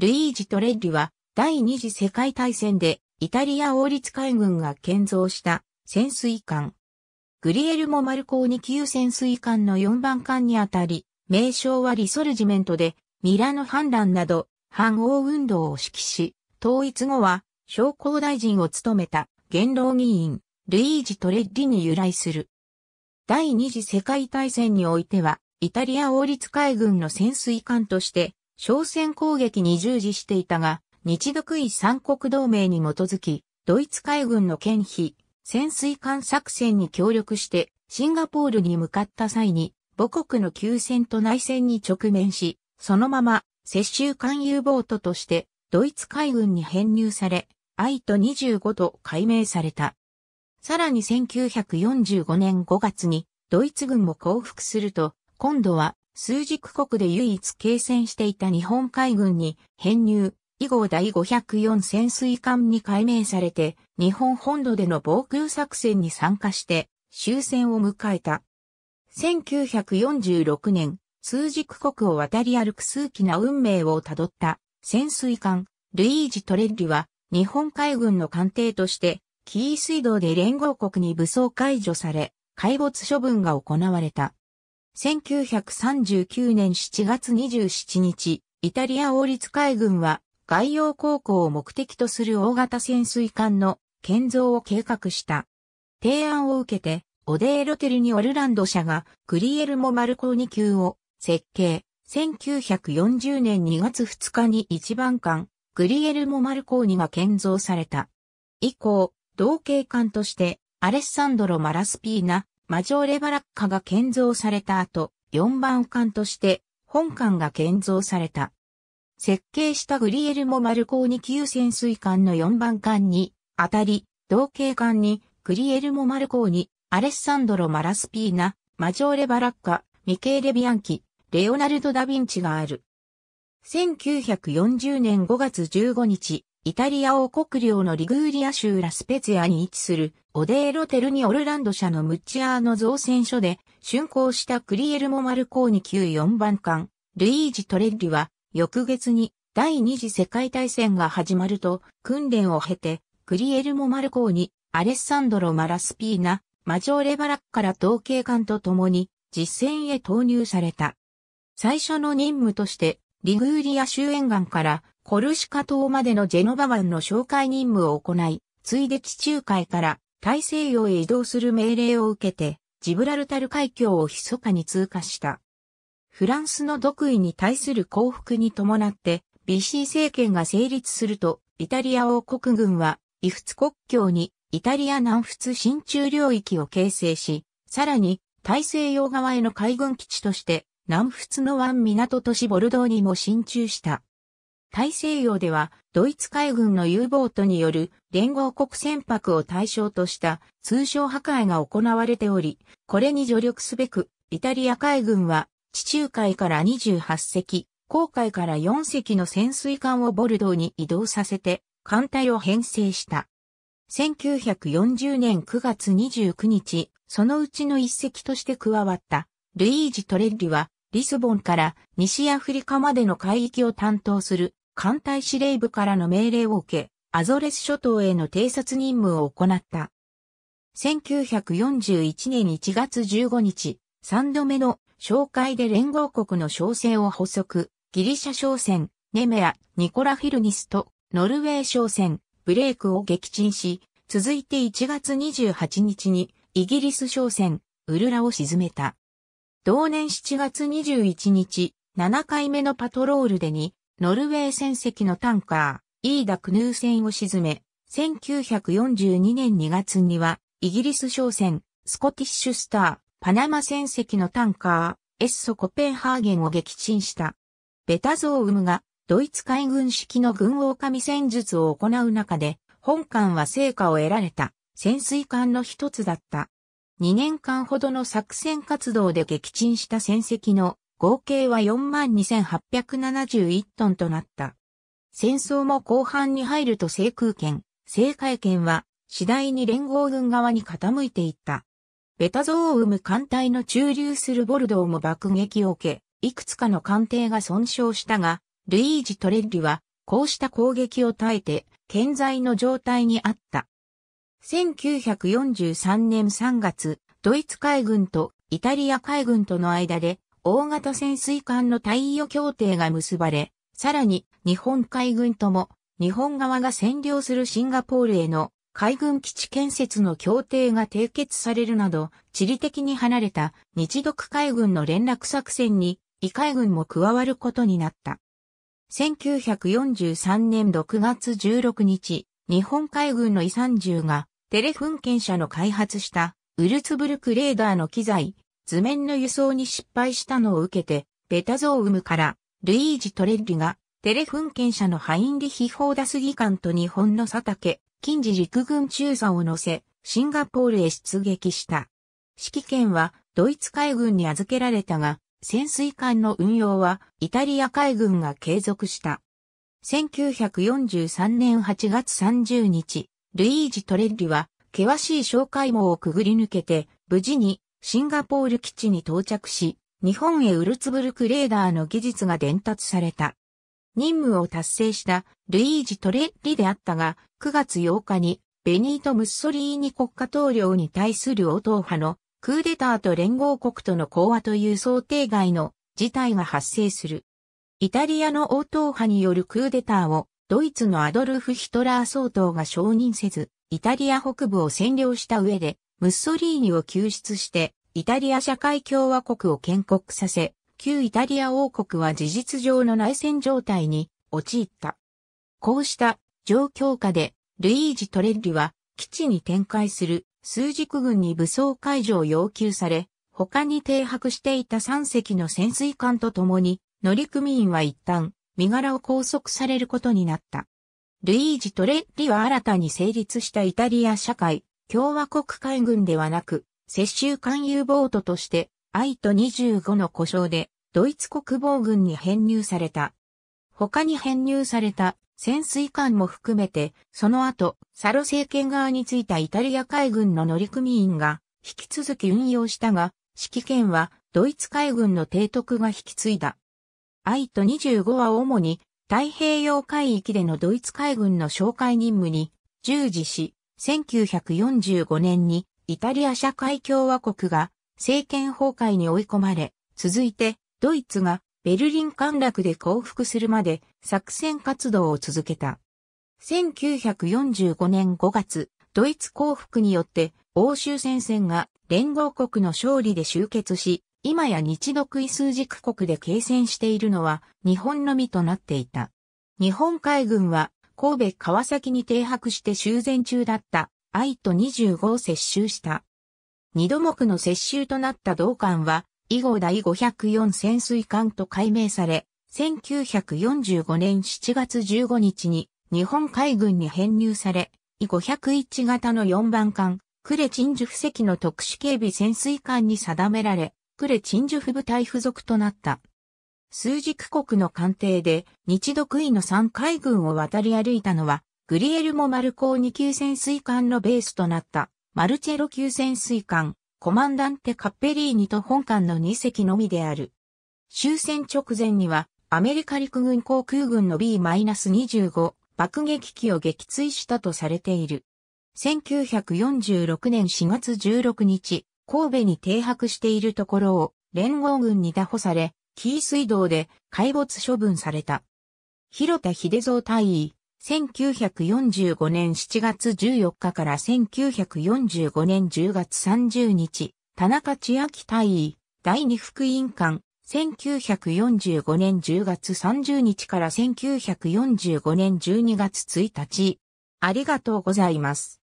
ルイージ・トレッリは第二次世界大戦でイタリア王立海軍が建造した潜水艦。グリエルモ・マルコーニ級潜水艦の4番艦にあたり、名称はリソルジメントで、ミラノ反乱など反王運動を指揮し、統一後は商工大臣を務めた元老議員、ルイージ・トレッリに由来する。第二次世界大戦においては、イタリア王立海軍の潜水艦として、商船攻撃に従事していたが、日独伊三国同盟に基づき、ドイツ海軍の建飛、潜水艦作戦に協力して、シンガポールに向かった際に、母国の休戦と内戦に直面し、そのまま、接収艦Uボートとして、ドイツ海軍に編入され、アイト25と改名された。さらに1945年5月に、ドイツ軍も降伏すると、今度は、枢軸国で唯一継戦していた日本海軍に編入。以後第504潜水艦に改名されて、日本本土での防空作戦に参加して、終戦を迎えた。1946年、枢軸国を渡り歩く数奇な運命をたどった潜水艦、ルイージ・トレッリは、日本海軍の艦艇として、紀伊水道で連合国に武装解除され、海没処分が行われた。1939年7月27日、イタリア王立海軍は、外洋航行を目的とする大型潜水艦の建造を計画した。提案を受けて、オデーロテルニ・オルランド社がグリエルモ・マルコーニ級を設計。1940年2月2日に1番艦、グリエルモ・マルコーニが建造された。以降、同型艦として、アレッサンドロ・マラスピーナ、マジョーレ・バラッカが建造された後、4番艦として、本艦が建造された。設計したグリエルモ・マルコーニ級潜水艦の4番艦にあたり、同型艦にグリエルモ・マルコーニ、アレッサンドロ・マラスピーナ、マジョーレ・バラッカ、ミケーレ・ビアンキ、レオナルド・ダ・ヴィンチがある。1940年5月15日、イタリア王国領のリグーリア州ラスペツィアに位置するオデーロテルニ・オルランド社のムッチアーノ造船所で竣工したグリエルモ・マルコーニ級4番艦、ルイージ・トレッリは、翌月に第二次世界大戦が始まると訓練を経てグリエルモ・マルコーニ、アレッサンドロ・マラスピーナ、マジョーレ・バラッカら同型艦と共に実戦へ投入された。最初の任務としてリグーリア州沿岸からコルシカ島までのジェノバ湾の哨戒任務を行い、次いで地中海から大西洋へ移動する命令を受けてジブラルタル海峡を密かに通過した。フランスの独位に対する降伏に伴って、ビシー政権が成立すると、イタリア王国軍は、イフツ国境に、イタリア南仏進駐領域を形成し、さらに、大西洋側への海軍基地として、南仏の湾港都市ボルドーにも進駐した。大西洋では、ドイツ海軍の U ボートによる連合国船舶を対象とした通商破壊が行われており、これに助力すべく、イタリア海軍は、地中海から28隻、公海から4隻の潜水艦をボルドーに移動させて、艦隊を編成した。1940年9月29日、そのうちの1隻として加わった、ルイージ・トレッリは、リスボンから西アフリカまでの海域を担当する、艦隊司令部からの命令を受け、アゾレス諸島への偵察任務を行った。1941年1月15日、3度目の、紹介で連合国の商船を捕捉、ギリシャ商船、ネメア、ニコラフィルニスと、ノルウェー商船、ブレイクを撃沈し、続いて1月28日に、イギリス商船、ウルラを沈めた。同年7月21日、7回目のパトロールでに、ノルウェー船籍のタンカー、イーダ・クヌーセンを沈め、1942年2月には、イギリス商船、スコティッシュスター、パナマ船籍のタンカー、エッソ・コペンハーゲンを撃沈した。BETASOMがドイツ海軍式の軍狼戦術を行う中で、本艦は成果を得られた潜水艦の一つだった。2年間ほどの作戦活動で撃沈した船籍の合計は 42,871 トンとなった。戦争も後半に入ると制空権、制海権は次第に連合軍側に傾いていった。BETASOM艦隊の駐留するボルドーも爆撃を受け、いくつかの艦艇が損傷したが、ルイージ・トレッリはこうした攻撃を耐えて、健在の状態にあった。1943年3月、ドイツ海軍とイタリア海軍との間で、大型潜水艦の貸与協定が結ばれ、さらに日本海軍とも日本側が占領するシンガポールへの海軍基地建設の協定が締結されるなど、地理的に離れた日独海軍の連絡作戦にイ海軍も加わることになった。1943年6月16日、日本海軍のイ30がテレフンケン社の開発したウルツブルクレーダーの機材、図面の輸送に失敗したのを受けて、BETASOMから、ルイージ・トレッリが、テレフンケン社のハインリヒ・ホーダス技官と日本の佐竹、近次陸軍中佐を乗せ、シンガポールへ出撃した。指揮権は、ドイツ海軍に預けられたが、潜水艦の運用は、イタリア海軍が継続した。1943年8月30日、ルイージ・トレッリは、険しい哨戒網をくぐり抜けて、無事に、シンガポール基地に到着し、日本へウルツブルクレーダーの技術が伝達された。任務を達成したルイージ・トレッリであったが、9月8日にベニート・ムッソリーニ国家統領に対するオト派のクーデターと連合国との講和という想定外の事態が発生する。イタリアのオト派によるクーデターをドイツのアドルフ・ヒトラー総統が承認せず、イタリア北部を占領した上で、ムッソリーニを救出して、イタリア社会共和国を建国させ、旧イタリア王国は事実上の内戦状態に陥った。こうした状況下で、ルイージ・トレッリは基地に展開する枢軸軍に武装解除を要求され、他に停泊していた3隻の潜水艦と共に、乗組員は一旦身柄を拘束されることになった。ルイージ・トレッリは新たに成立したイタリア社会共和国海軍ではなく、接収艦Uボートとして、UIT25の呼称で、ドイツ国防軍に編入された。他に編入された潜水艦も含めて、その後、サロ政権側についたイタリア海軍の乗組員が、引き続き運用したが、指揮権は、ドイツ海軍の提督が引き継いだ。UIT25は主に、太平洋海域でのドイツ海軍の哨戒任務に、従事し、1945年にイタリア社会共和国が政権崩壊に追い込まれ、続いてドイツがベルリン陥落で降伏するまで作戦活動を続けた。1945年5月、ドイツ降伏によって欧州戦線が連合国の勝利で終結し、今や日独伊枢軸国で継戦しているのは日本のみとなっていた。日本海軍は神戸川崎に停泊して修繕中だったUIT25を接収した。二度目の接収となった同艦は以後第504潜水艦と改名され、1945年7月15日に日本海軍に編入され、以501型の4番艦、呉鎮守府籍の特殊警備潜水艦に定められ、呉鎮守府部隊付属となった。枢軸国の艦艇で日独伊の3海軍を渡り歩いたのはグリエルモ・マルコーニ級潜水艦のベースとなったマルチェロ級潜水艦コマンダンテ・カッペリーニと本艦の2隻のみである。終戦直前にはアメリカ陸軍航空軍の B-25 爆撃機を撃墜したとされている。1946年4月16日、神戸に停泊しているところを連合軍に拿捕され、紀伊水道で海没処分された。広田秀蔵大尉、1945年7月14日から1945年10月30日、田中千秋大尉、第2副員官、1945年10月30日から1945年12月1日。ありがとうございます。